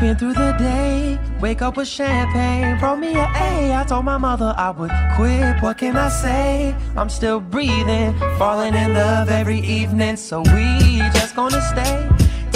Sleeping through the day, wake up with champagne. Roll me an A, I told my mother I would quit. What can I say? I'm still breathing, falling in love every evening. So we just gonna stay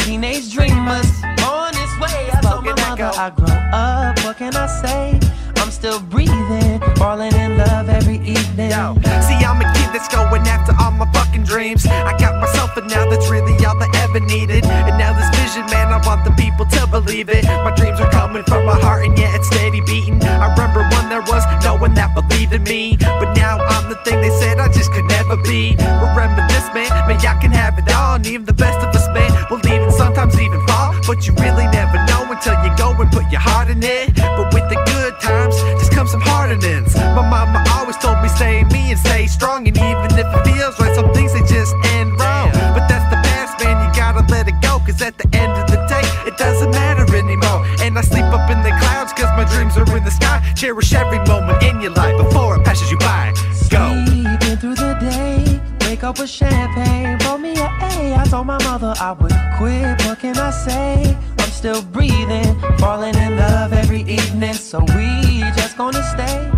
teenage dreamers on this way. I told my mother I grow up, what can I say? I'm still breathing, falling in love every evening. Yo, see, I'm a kid that's going after all my fucking dreams. I got myself, and now that's really all I ever needed. And now this vision, man, I want the people to believe it. My dreams are coming from my heart, and yeah, it's steady beating. I remember when there was no one that believed in me, but now I'm the thing they said I just could never be. Remember this, man, man, I can have it all, and even the best of us, man, will even sometimes even fall. But you really never know until you go and put your heart in it. But with the good times, just come some hardenings. My mama always told me, stay me and stay strong. And even if it feels right, some things they just end wrong. But that's the past, man, you gotta let it go. Cause at the end of the day, it doesn't matter anymore. And I sleep up in the clouds, cause my dreams are in the sky. Cherish every moment in your life before it passes you by. Go. Sleeping through the day, wake up with champagne. Roll me an A, I told my mother I would quit. What can I say? I'm still breathing, falling in love every evening. So we just gonna stay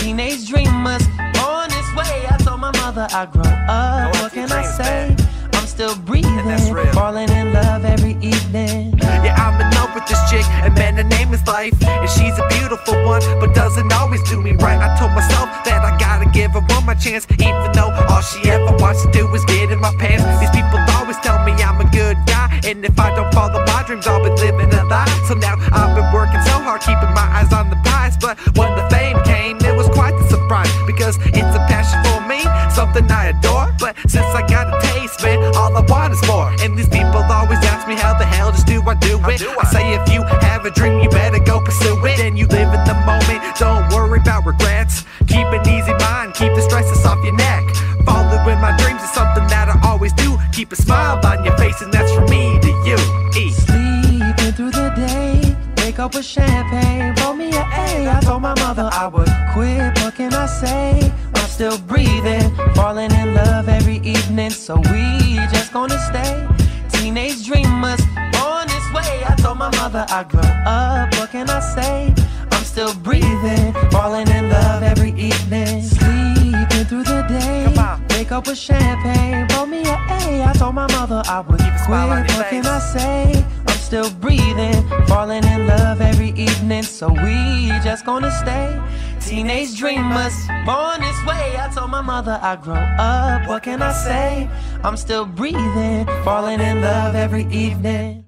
teenage dreamers on this way. I told my mother I grow up, what can I say? I'm still breathing, falling in love every evening. Yeah, I'm in love with this chick, and man, her name is Life. And she's a beautiful one, but doesn't always do me right. I told myself that I gotta give her one more chance, even though all she ever wants to do is get in my pants. These people always tell me I'm a good guy, and if I don't follow my dreams, I'll be living a lie. So now I've been working so hard, keeping my eyes on the prize. But when the fame came, it was quite the surprise, because it's a passion for me, something I adore. But since I got a taste, man, all I want is more. And these people always ask me, how the hell just do I do it? I say, if you have a dream, you better go pursue it. And you live in the moment, don't worry about regrets. Keep an easy mind, keep the stresses off your neck. Following my dreams is something that I always do. Keep a smile on your face, and that's from me to you. Sleeping through the day, wake up with champagne. Roll me an A, I told my mother I would quit. What can I say? I'm still breathing, falling in love every evening. So we just gonna stay teenage dreamers on this way. I told my mother I grew up, what can I say? I'm still breathing, falling in love every evening. Sleeping through the day, wake up with champagne. Roll me an A, I told my mother I would quit. What can I say? I'm still breathing, falling in love every evening. So we just gonna stay teenage dreamers, born this way. I told my mother I grow up, what can I say? I'm still breathing, falling in love every evening.